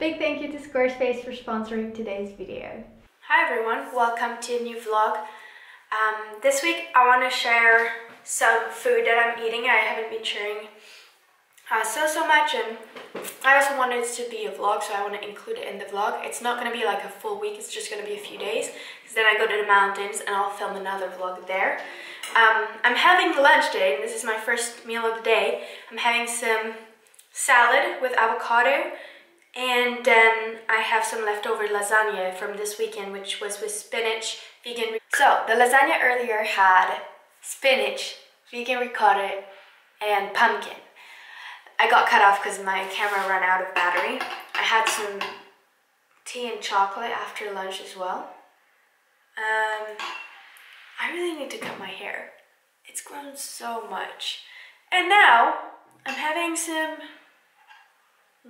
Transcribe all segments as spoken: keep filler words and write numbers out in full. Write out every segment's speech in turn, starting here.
Big thank you to Squarespace for sponsoring today's video. Hi everyone, welcome to a new vlog. Um, this week I want to share some food that I'm eating. I haven't been sharing uh, so so much, and I also want it to be a vlog, so I want to include it in the vlog. It's not going to be like a full week, it's just going to be a few days, because then I go to the mountains and I'll film another vlog there. Um, I'm having lunch today, and this is my first meal of the day. I'm having some salad with avocado, and then I have some leftover lasagna from this weekend, which was with spinach, vegan. So the lasagna earlier had spinach, vegan ricotta, and pumpkin. I got cut off because my camera ran out of battery. I had some tea and chocolate after lunch as well. Um, I really need to cut my hair. It's grown so much. And now I'm having some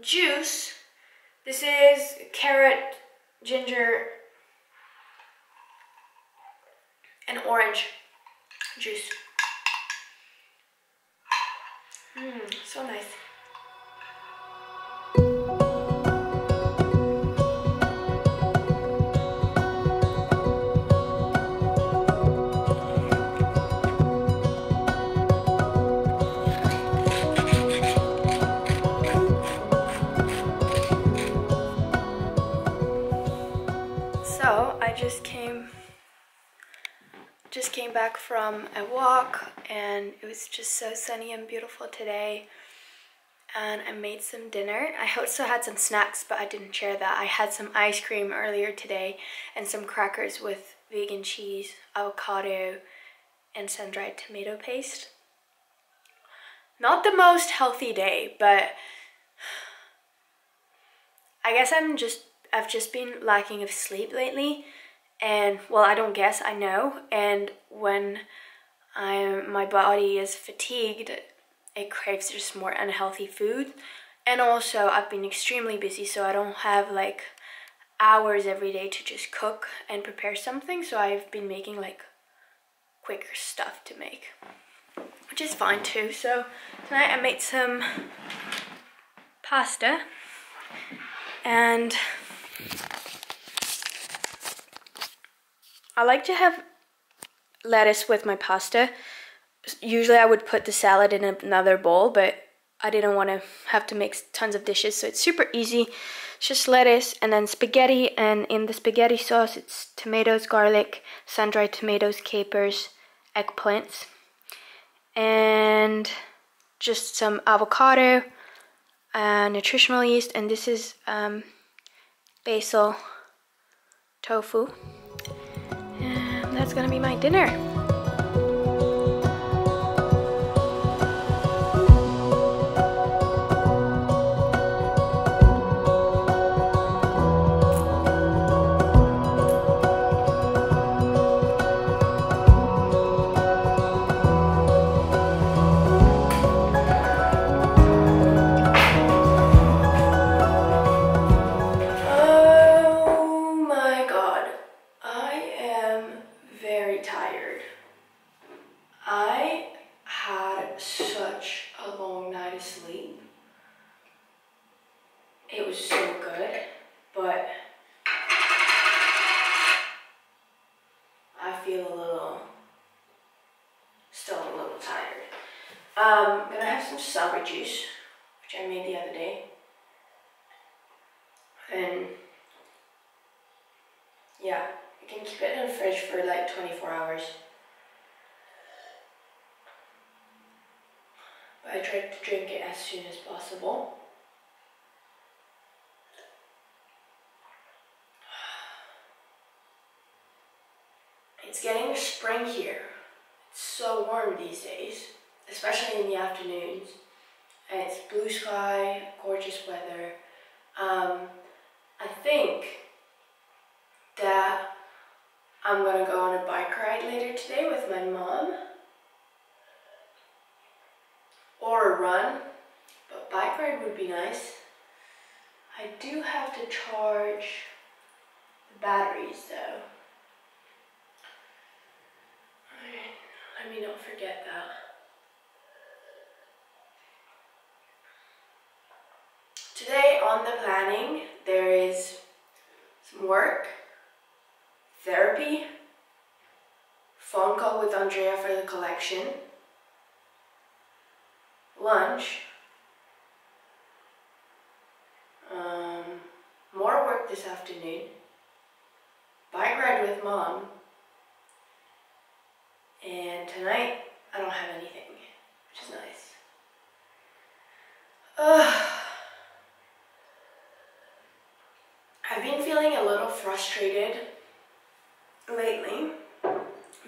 juice. This is carrot, ginger, and orange juice. Mmm, so nice. Just came, just came back from a walk, and it was just so sunny and beautiful today, and I made some dinner. I also had some snacks, but I didn't share that. I had some ice cream earlier today and some crackers with vegan cheese, avocado, and sun-dried tomato paste. Not the most healthy day, but I guess I'm just, I've just been lacking of sleep lately. And, well, I don't guess, I know. And when I'm, my body is fatigued, it craves just more unhealthy food. And also, I've been extremely busy, so I don't have, like, hours every day to just cook and prepare something. So I've been making, like, quicker stuff to make, which is fine, too. So tonight I made some pasta. And I like to have lettuce with my pasta. Usually I would put the salad in another bowl, but I didn't want to have to make tons of dishes, so it's super easy. It's just lettuce and then spaghetti, and in the spaghetti sauce it's tomatoes, garlic, sun-dried tomatoes, capers, eggplants, and just some avocado, uh, nutritional yeast, and this is um, basil tofu. That's gonna be my dinner. I tried to drink it as soon as possible. It's getting spring here. It's so warm these days, especially in the afternoons. And it's blue sky, gorgeous weather. Um, I think that I'm gonna go on a bike ride later today with my mom. Or a run, but bike ride would be nice. I do have to charge the batteries though. Let me not forget that. Today on the planning therapy, phone call with Andrea for the collection, lunch, um, more work this afternoon, bike ride with mom, and tonight I don't have anything, which is nice. Ugh. I've been feeling a little frustrated lately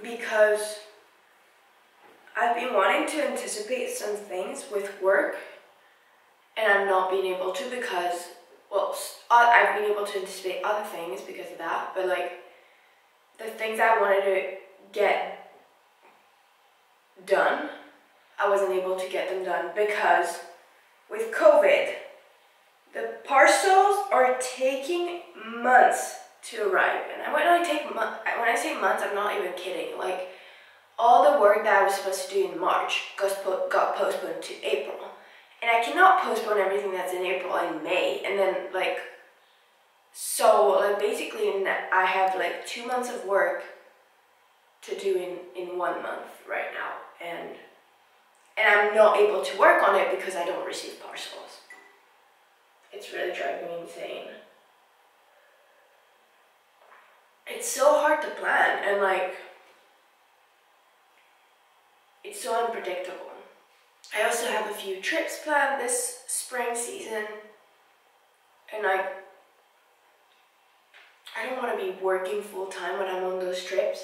because I've been wanting to anticipate some things with work and I'm not being able to because, well, I've been able to anticipate other things because of that, but like the things I wanted to get done, I wasn't able to get them done because with COVID, the parcels are taking months to arrive. And when I take months, when I say months, I'm not even kidding. Like, all the work that I was supposed to do in March got postponed to April. And I cannot postpone everything that's in April and May. And then, like, so like, basically I have like two months of work to do in, in one month right now. And, and I'm not able to work on it because I don't receive parcels. It's really driving me insane. It's so hard to plan and like, it's so unpredictable. I also have a few trips planned this spring season and I, I don't want to be working full time when I'm on those trips.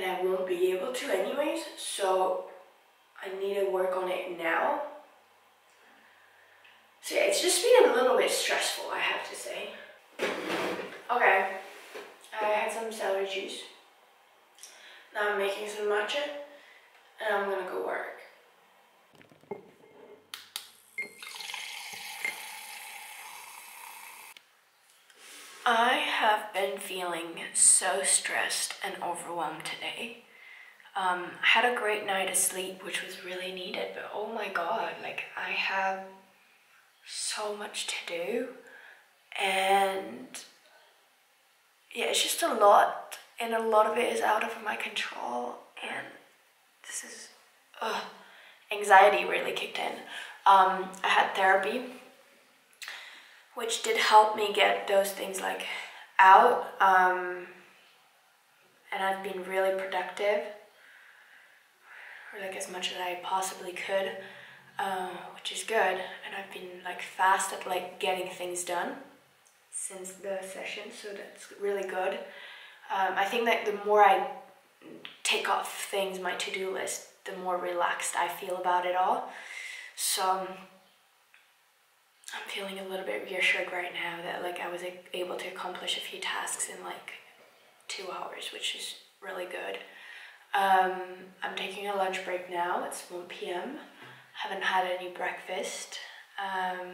And I won't be able to anyways, so I need to work on it now. So yeah, it's just been a little bit stressful, I have to say. Okay, I had some celery juice. Now I'm making some matcha, and I'm gonna go work. I have been feeling so stressed and overwhelmed today. Um, I had a great night of sleep, which was really needed, but oh my god, like I have so much to do and yeah, it's just a lot and a lot of it is out of my control and this is ugh, anxiety really kicked in. um I had therapy which did help me get those things like out, um and I've been really productive, or like as much as I possibly could, Uh, which is good, and I've been like fast at like getting things done since the session, so that's really good. Um, I think that the more I take off things, my to-do list, the more relaxed I feel about it all. So um, I'm feeling a little bit reassured right now that like I was able to accomplish a few tasks in like two hours, which is really good. Um, I'm taking a lunch break now, it's one p m Haven't had any breakfast. Um,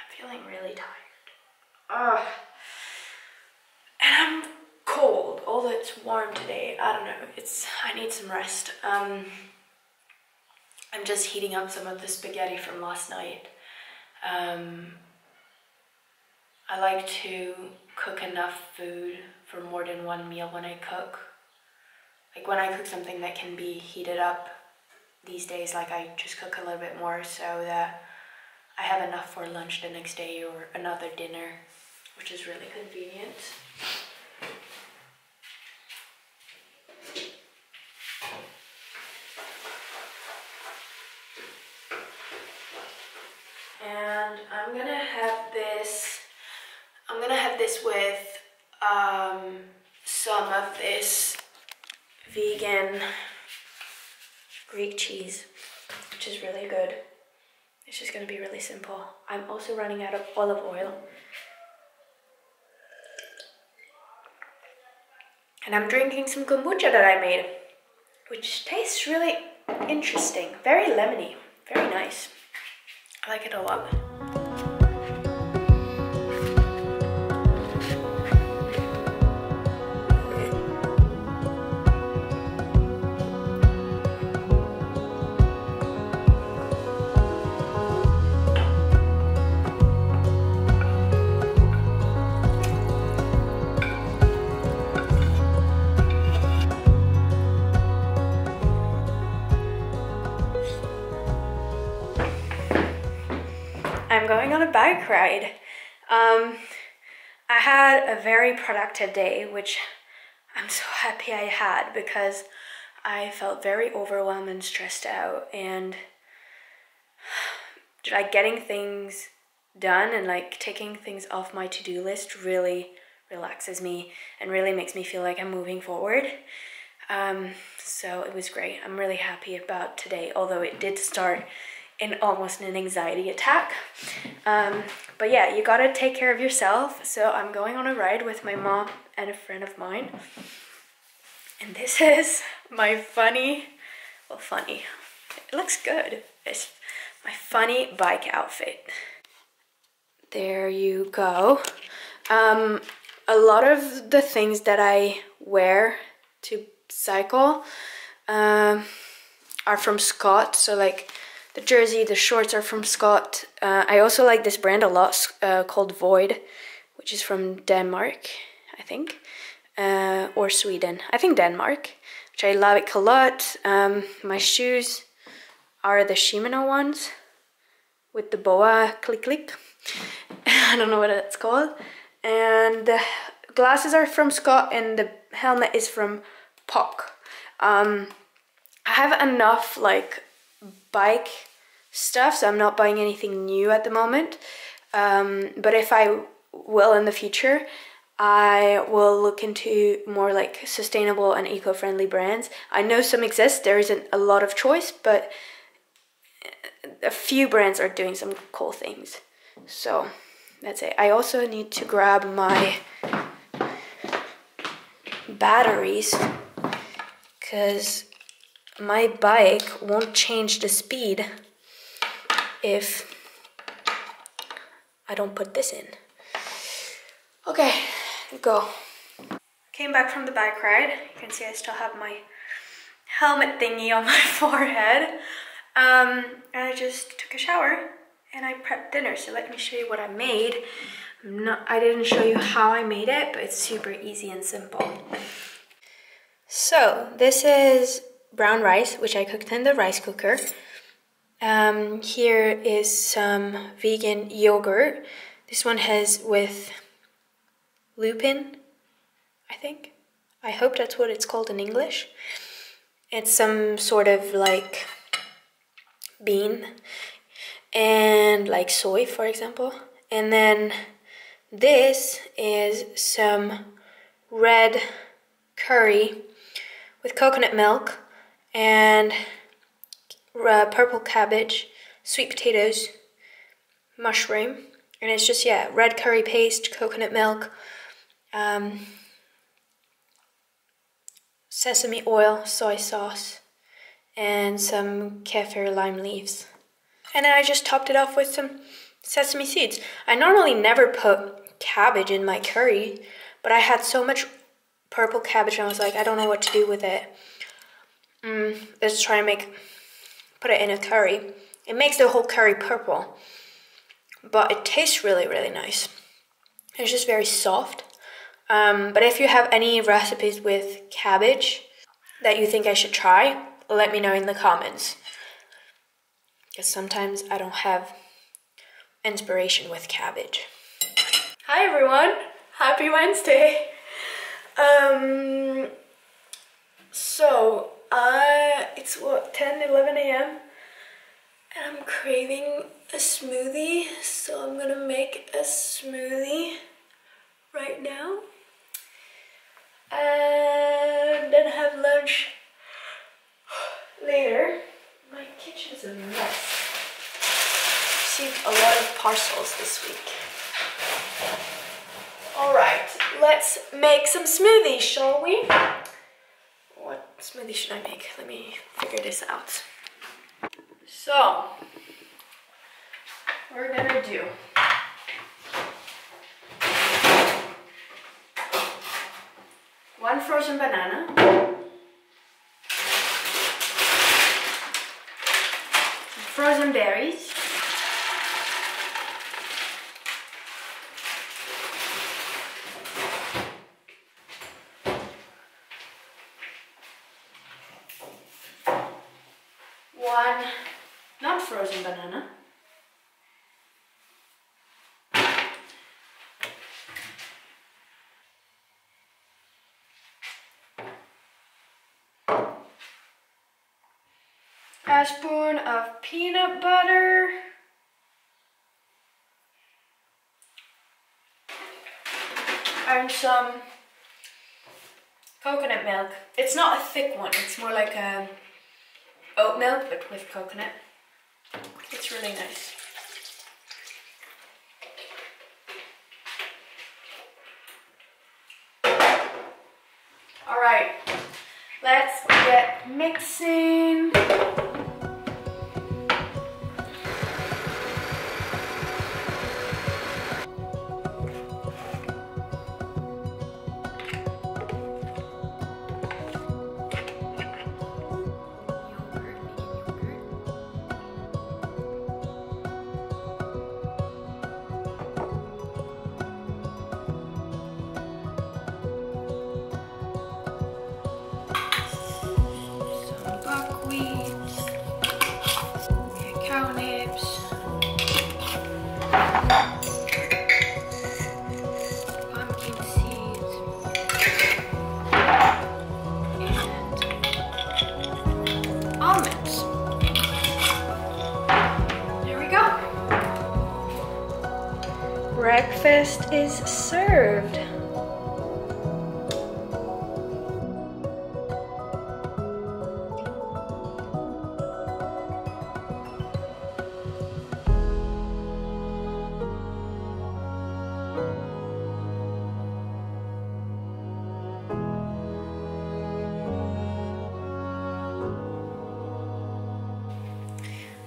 I'm feeling really tired. Ugh. And I'm cold, although it's warm today. I don't know, it's, I need some rest. Um, I'm just heating up some of the spaghetti from last night. Um, I like to cook enough food for more than one meal when I cook. Like when I cook something that can be heated up, these days, like I just cook a little bit more so that I have enough for lunch the next day or another dinner, which is really convenient. And I'm gonna have this, I'm gonna have this with um, some of this vegan Greek cheese, which is really good. It's just gonna be really simple. I'm also running out of olive oil. And I'm drinking some kombucha that I made, which tastes really interesting. Very lemony, very nice. I like it a lot. I'm going on a bike ride. Um, I had a very productive day, which I'm so happy I had because I felt very overwhelmed and stressed out and like getting things done and like taking things off my to-do list really relaxes me and really makes me feel like I'm moving forward. Um, so it was great. I'm really happy about today, although it did start in almost an anxiety attack. Um, but yeah, you gotta take care of yourself. So I'm going on a ride with my mom and a friend of mine. And this is my funny, well funny, it looks good. It's my funny bike outfit. There you go. Um, a lot of the things that I wear to cycle um, are from Scott. So like the jersey, the shorts are from Scott. Uh, I also like this brand a lot uh, called Void, which is from Denmark, I think, uh, or Sweden. I think Denmark, which I like a lot. Um, my shoes are the Shimano ones with the boa click click. I don't know what that's called. And the glasses are from Scott and the helmet is from P O C. Um, I have enough like bike stuff, so I'm not buying anything new at the moment. Um, but if I will in the future, I will look into more like sustainable and eco-friendly brands. I know some exist, there isn't a lot of choice, but a few brands are doing some cool things. So that's it. I also need to grab my batteries because my bike won't change the speed if I don't put this in. Okay, go. Came back from the bike ride. You can see I still have my helmet thingy on my forehead. Um, and I just took a shower. And I prepped dinner, so let me show you what I made. I'm not, I didn't show you how I made it, but it's super easy and simple. So this is brown rice, which I cooked in the rice cooker. Um, here is some vegan yogurt. This one has with lupin, I think. I hope that's what it's called in English. It's some sort of like bean. And like soy, for example. And then this is some red curry with coconut milk and uh, purple cabbage, sweet potatoes, mushroom, and it's just, yeah, red curry paste, coconut milk, um, sesame oil, soy sauce, and some kaffir lime leaves. And then I just topped it off with some sesame seeds. I normally never put cabbage in my curry, but I had so much purple cabbage and I was like, I don't know what to do with it. Mm, let's try to make, put it in a curry. It makes the whole curry purple, but it tastes really, really nice. It's just very soft. Um, but if you have any recipes with cabbage that you think I should try, let me know in the comments. Because sometimes I don't have inspiration with cabbage. Hi everyone! Happy Wednesday! Um, so, uh, it's what, ten, eleven A M and I'm craving a smoothie, so I'm gonna make a smoothie right now and then have lunch later. My kitchen's a mess. Received a lot of parcels this week. Alright, let's make some smoothies, shall we? What smoothie should I make? Let me figure this out. So, we're gonna do one frozen banana. Frozen berries, one not frozen banana, a spoon of peanut butter. And some coconut milk. It's not a thick one, it's more like a oat milk, but with coconut. It's really nice. All right, let's get mixing. Breakfast is served.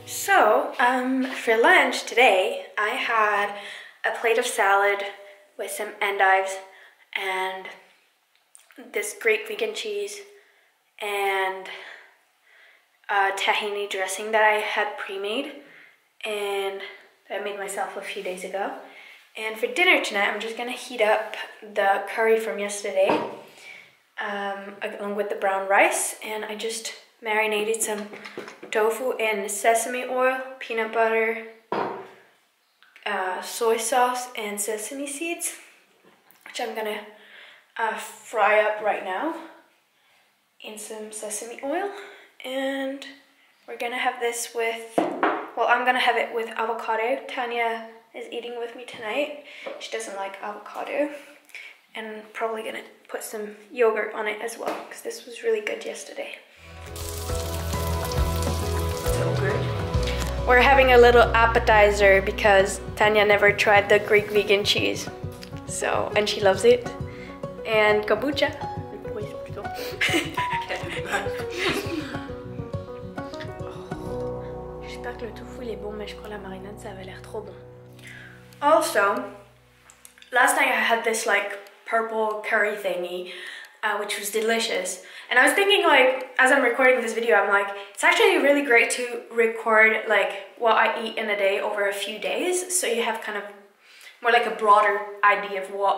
So, um, for lunch today, I had a plate of salad with some endives and this great vegan cheese and a tahini dressing that I had pre-made and that I made myself a few days ago. And for dinner tonight, I'm just gonna heat up the curry from yesterday um, along with the brown rice, and I just marinated some tofu in sesame oil, peanut butter, Uh, soy sauce and sesame seeds, which I'm gonna uh, fry up right now in some sesame oil, and we're gonna have this with, well, I'm gonna have it with avocado. Tanya is eating with me tonight. She doesn't like avocado, and I'm probably gonna put some yogurt on it as well because this was really good yesterday. We're having a little appetizer because Tanya never tried the Greek vegan cheese. So, and she loves it. And kombucha. Also, last night I had this like purple curry thingy, Uh, which was delicious. And I was thinking, like, as I'm recording this video, I'm like, it's actually really great to record like what I eat in a day over a few days, so you have kind of more like a broader idea of what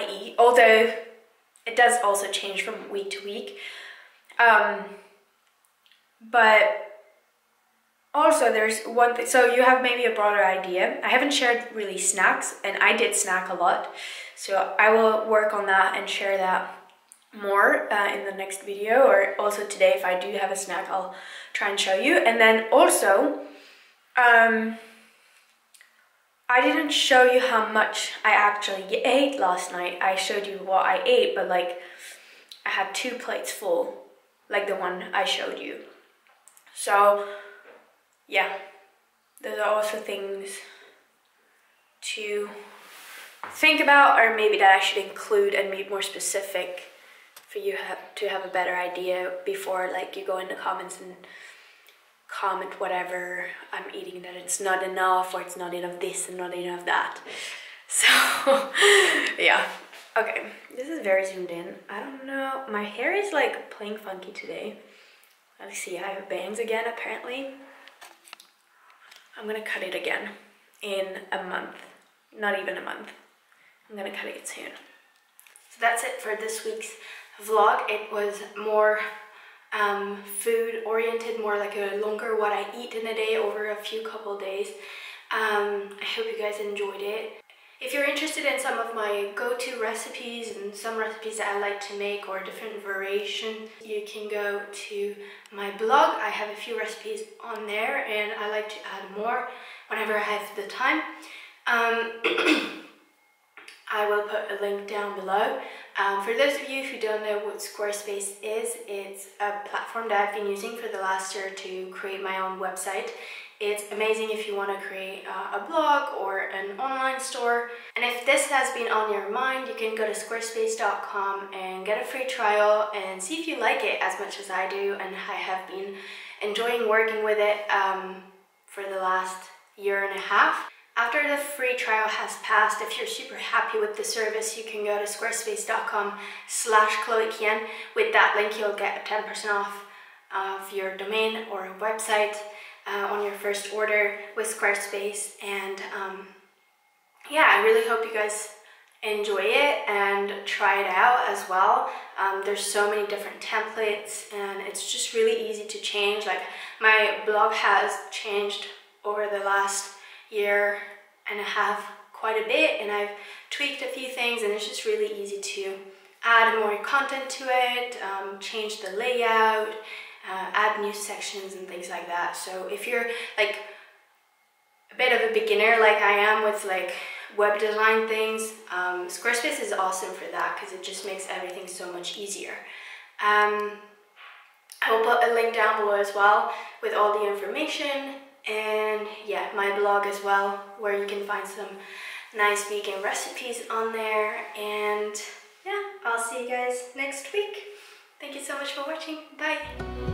I eat, although it does also change from week to week. Um, but also there's one thing, so you have maybe a broader idea. I haven't shared really snacks, and I did snack a lot, so I will work on that and share that more uh, in the next video, or also today if I do have a snack I'll try and show you. And then also um, I didn't show you how much I actually ate last night. I showed you what I ate, but like I had two plates full, like the one I showed you. So yeah, those are also things to think about, or maybe that I should include and be more specific for you have to have a better idea before like you go in the comments and comment whatever I'm eating, that it's not enough or it's not enough this and not enough that. So yeah, okay, this is very zoomed in. I don't know, my hair is like playing funky today. Let's see, I have bangs again apparently. I'm gonna cut it again in a month, not even a month. I'm gonna cut it soon. So that's it for this week's vlog. It was more um, food oriented, more like a longer what I eat in a day over a few couple days. Um, I hope you guys enjoyed it. If you're interested in some of my go-to recipes and some recipes that I like to make or different variations, you can go to my blog. I have a few recipes on there and I like to add more whenever I have the time. Um, I will put a link down below. Um, for those of you who don't know what Squarespace is, it's a platform that I've been using for the last year to create my own website. It's amazing if you want to create uh, a blog or an online store. And if this has been on your mind, you can go to squarespace dot com and get a free trial and see if you like it as much as I do. And I have been enjoying working with it um, for the last year and a half. After the free trial has passed, if you're super happy with the service, you can go to squarespace dot com slash chloe kien. With that link, you'll get ten percent off of your domain or website uh, on your first order with Squarespace. And um, yeah, I really hope you guys enjoy it and try it out as well. Um, there's so many different templates and it's just really easy to change. Like, my blog has changed over the last year and a half quite a bit, and I've tweaked a few things, and it's just really easy to add more content to it, um, change the layout, uh, add new sections and things like that. So if you're like a bit of a beginner like I am with like web design things, um, Squarespace is awesome for that because it just makes everything so much easier. Um, I will put a link down below as well with all the information. And yeah, my blog as well, where you can find some nice vegan recipes on there. And yeah, I'll see you guys next week. Thank you so much for watching. Bye.